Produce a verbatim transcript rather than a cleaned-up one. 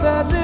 that lives.